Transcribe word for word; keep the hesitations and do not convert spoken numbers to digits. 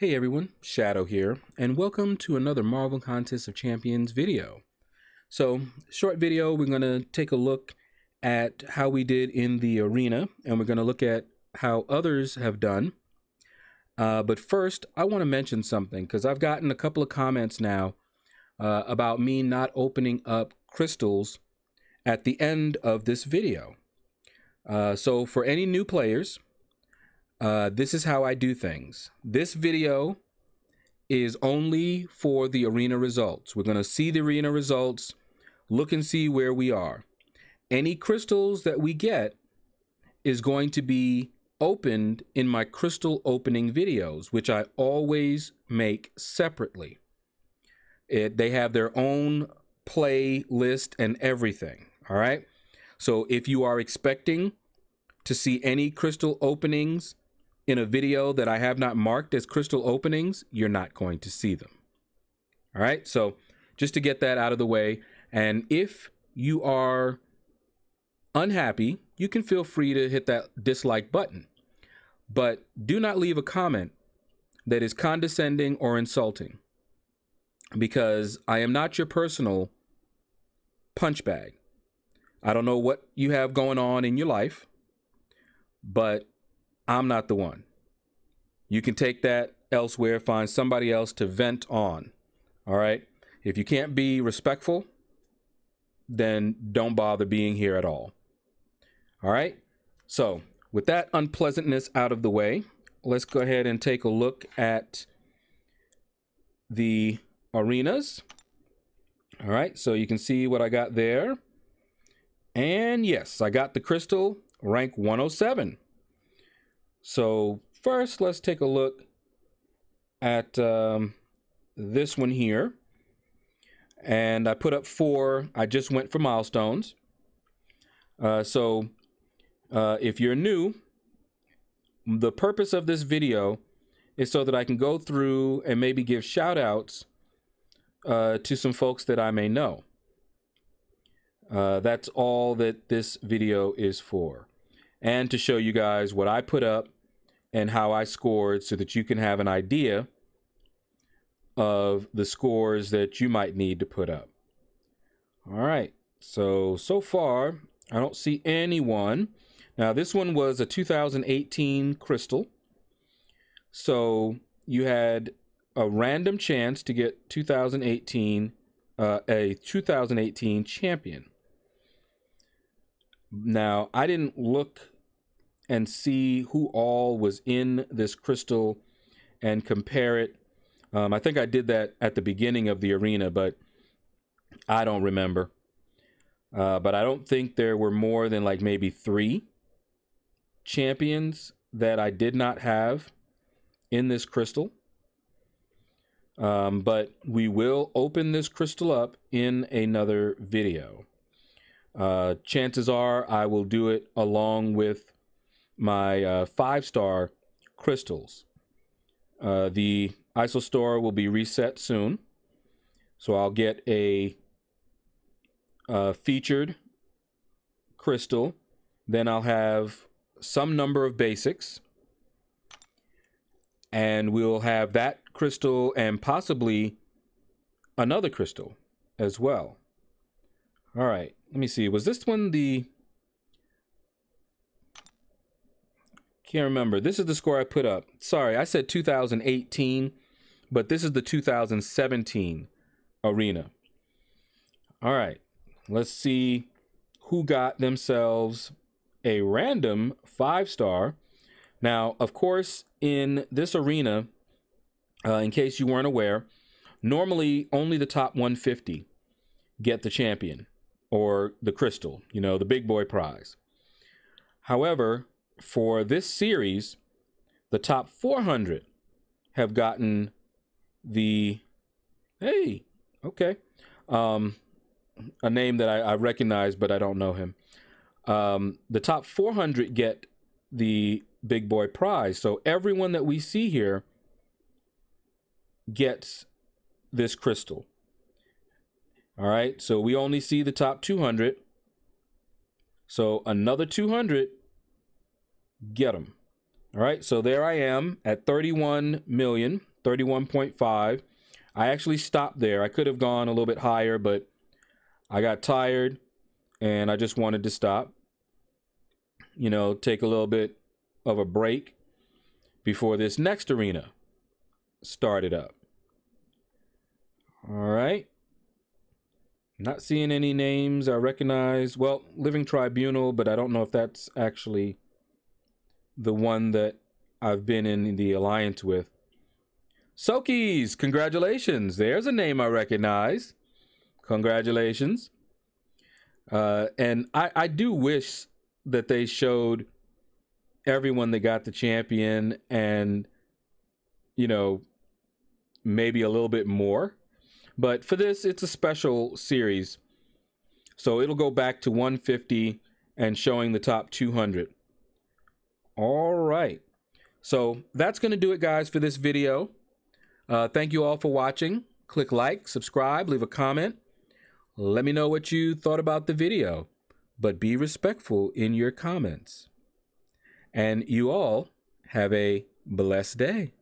Hey everyone, Shadow here, and welcome to another Marvel Contest of Champions video. So, short video, we're going to take a look at how we did in the arena, and we're going to look at how others have done. Uh, but first, I want to mention something, because I've gotten a couple of comments now uh, about me not opening up crystals at the end of this video. Uh, so, for any new players, Uh, this is how I do things. This video is only for the arena results. We're going to see the arena results, look and see where we are. Any crystals that we get is going to be opened in my crystal opening videos, which I always make separately. It, they have their own playlist and everything, all right? So if you are expecting to see any crystal openings in a video that I have not marked as crystal openings, you're not going to see them. All right, so just to get that out of the way, and if you are unhappy, you can feel free to hit that dislike button, but do not leave a comment that is condescending or insulting, because I am not your personal punch bag. I don't know what you have going on in your life, but I'm not the one. You can take that elsewhere, find somebody else to vent on, all right? If you can't be respectful, then don't bother being here at all, all right? So with that unpleasantness out of the way, let's go ahead and take a look at the arenas, all right? So you can see what I got there. And yes, I got the crystal rank one oh seven. So first, let's take a look at um, this one here. And I put up four. I just went for milestones. Uh, so uh, if you're new, the purpose of this video is so that I can go through and maybe give shout outs uh, to some folks that I may know. Uh, that's all that this video is for. And to show you guys what I put up and how I scored so that you can have an idea of the scores that you might need to put up. All right, so, so far, I don't see anyone. Now, this one was a two thousand eighteen crystal. So you had a random chance to get two thousand eighteen, uh, a twenty eighteen champion. Now, I didn't look and see who all was in this crystal and compare it. Um, I think I did that at the beginning of the arena, but I don't remember. Uh, but I don't think there were more than like maybe three champions that I did not have in this crystal. Um, but we will open this crystal up in another video. Uh, chances are I will do it along with my uh, five-star crystals. Uh, the I S O store will be reset soon, so I'll get a uh, featured crystal. Then I'll have some number of basics, and we'll have that crystal and possibly another crystal as well. All right. Let me see, was this one the, can't remember. This is the score I put up. Sorry, I said two thousand eighteen, but this is the two thousand seventeen arena. All right, let's see who got themselves a random five-star. Now, of course, in this arena, uh, in case you weren't aware, normally only the top one fifty get the champion or the crystal, you know, the big boy prize. However, for this series, the top four hundred have gotten the, hey, okay, um, a name that I, I recognize, but I don't know him. Um, the top four hundred get the big boy prize. So everyone that we see here gets this crystal. All right, so we only see the top two hundred. So another two hundred, get them. All right, so there I am at thirty-one million thirty-one point five. I actually stopped there. I could have gone a little bit higher, but I got tired and I just wanted to stop, you know, take a little bit of a break before this next arena started up. All right. Not seeing any names I recognize. Well, Living Tribunal, but I don't know if that's actually the one that I've been in the alliance with. Sokies, congratulations. There's a name I recognize. Congratulations. Uh, and I, I do wish that they showed everyone that got the champion and, you know, maybe a little bit more. But for this, it's a special series. So it'll go back to one fifty and showing the top two hundred. All right. So that's going to do it, guys, for this video. Uh, thank you all for watching. Click like, subscribe, leave a comment. Let me know what you thought about the video, but be respectful in your comments. And you all have a blessed day.